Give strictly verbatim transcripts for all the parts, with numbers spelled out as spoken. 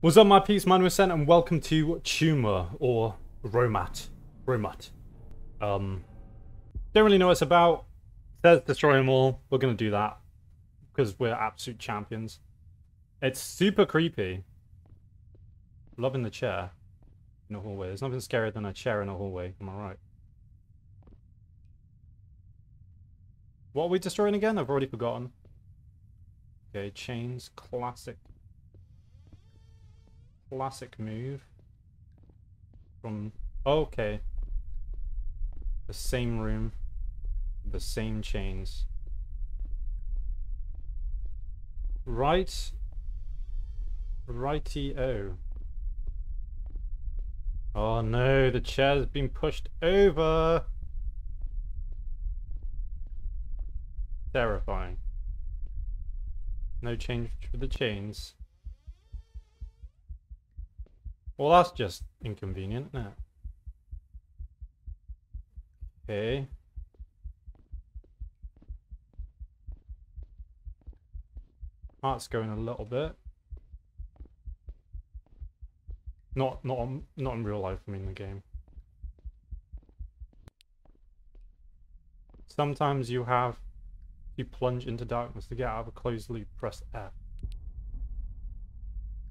What's up, my peeps? Man with Sen, and welcome to Tumor, or ROMUT. ROMUT. Um, don't really know what it's about. It says destroy them all. We're going to do that, because we're absolute champions. It's super creepy. Loving the chair in a hallway. There's nothing scarier than a chair in a hallway. Am I right? What are we destroying again? I've already forgotten. Okay, chains. Classic. Classic move from oh, okay, the same room, the same chains, right, righty-o. Oh no, the chair's been pushed over. Terrifying. No change for the chains. Well, that's just inconvenient, isn't it? Okay. Heart's going a little bit. Not, not, on, not in real life. I mean, the game. Sometimes you have you plunge into darkness to get out of a closed loop. Press F.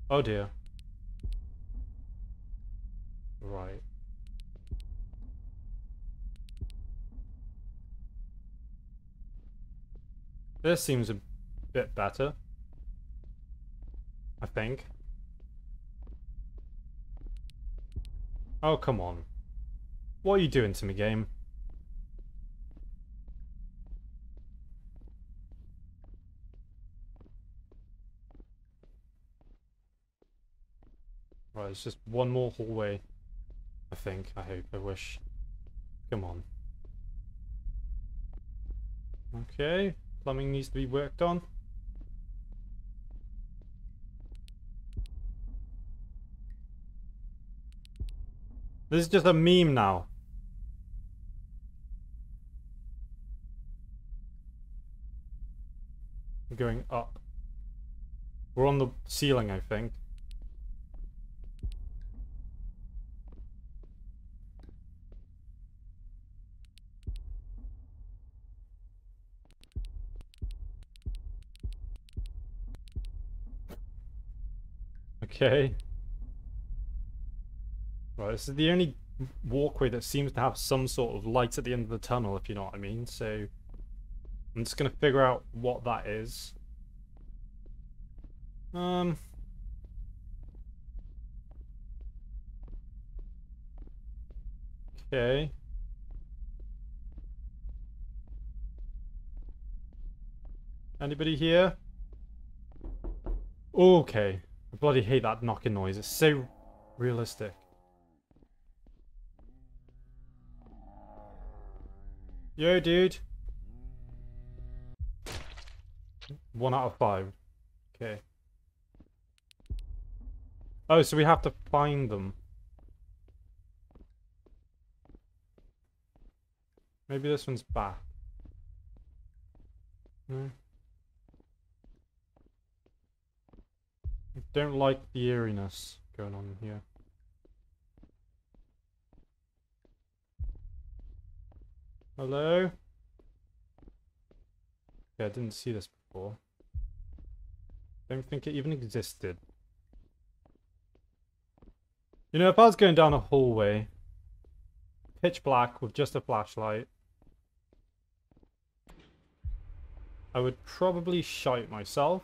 Oh dear. Right. This seems a bit better, I think. Oh, come on. What are you doing to me, game? Right, it's just one more hallway. I think, I hope, I wish. Come on. Okay, plumbing needs to be worked on. This is just a meme now. We're going up. We're on the ceiling, I think. Okay. Right, this is the only walkway that seems to have some sort of light at the end of the tunnel, if you know what I mean. So I'm just gonna figure out what that is. Um. Okay. Anybody here? Okay. I bloody hate that knocking noise. It's so realistic. Yo, dude. One out of five. Okay. Oh, so we have to find them. Maybe this one's back. No. I don't like the eeriness going on here. Hello? Yeah, I didn't see this before. Don't think it even existed. You know, if I was going down a hallway, pitch black with just a flashlight, I would probably shite myself.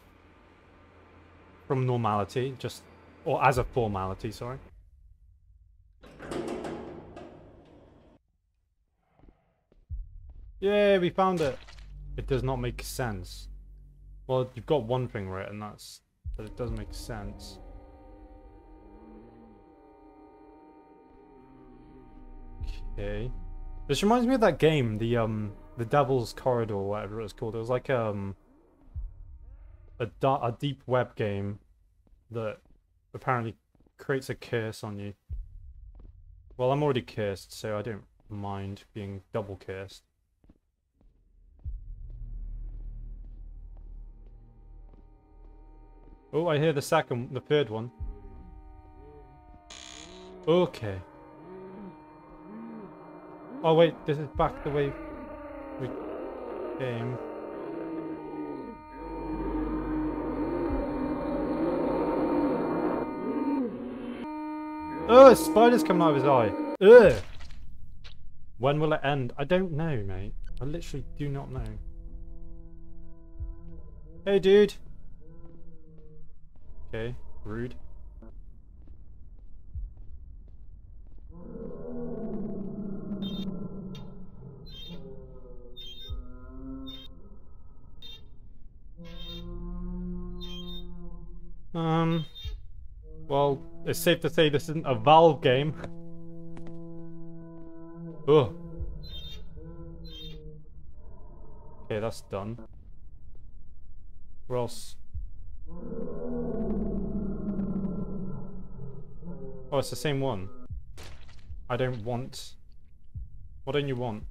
From normality, just, or as a formality, sorry. Yay, we found it. It does not make sense. Well, you've got one thing right, and that's that it doesn't make sense. Okay. This reminds me of that game, the um, the Devil's Corridor, or whatever it was called. It was like um. A, a deep web game that apparently creates a curse on you. Well, I'm already cursed, so I don't mind being double cursed. Oh, I hear the second, the third one. Okay. Oh wait, this is back the way we came. Oh, a spider's coming out of his eye. Ugh. When will it end? I don't know, mate. I literally do not know. Hey, dude. Okay, rude. Um, well, it's safe to say this isn't a Valve game. Ugh. Okay, that's done. Where else? Oh, it's the same one. I don't want... What don't you want?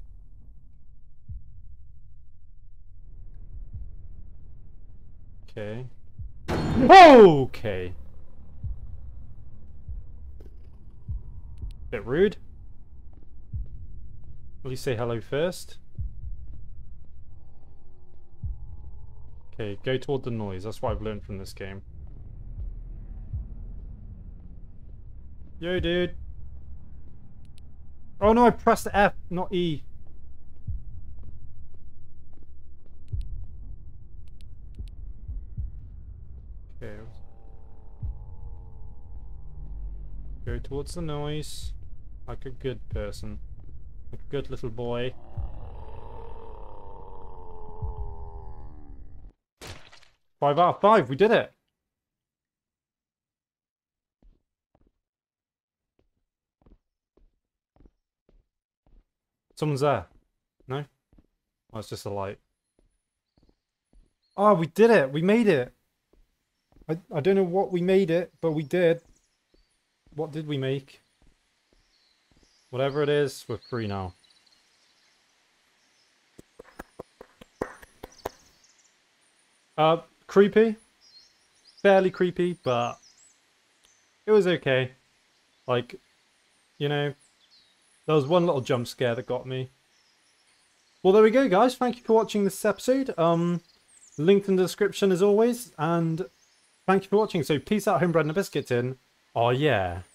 Okay. Okay. Bit rude. Will you say hello first? Okay, go toward the noise. That's what I've learned from this game. Yo, dude. Oh no, I pressed F, not E. Okay. Go towards the noise. Like a good person. A good little boy. Five out of five, we did it! Someone's there. No? Oh, it's just a light. Oh, we did it! We made it! I, I don't know what we made it, but we did. What did we make? Whatever it is, we're free now. Uh... Creepy, fairly creepy, but it was okay. Like, you know, there was one little jump scare that got me. Well, there we go, guys. Thank you for watching this episode. Um, linked in the description as always, and thank you for watching. So, peace out, homebred and a biscuit tin. Oh yeah.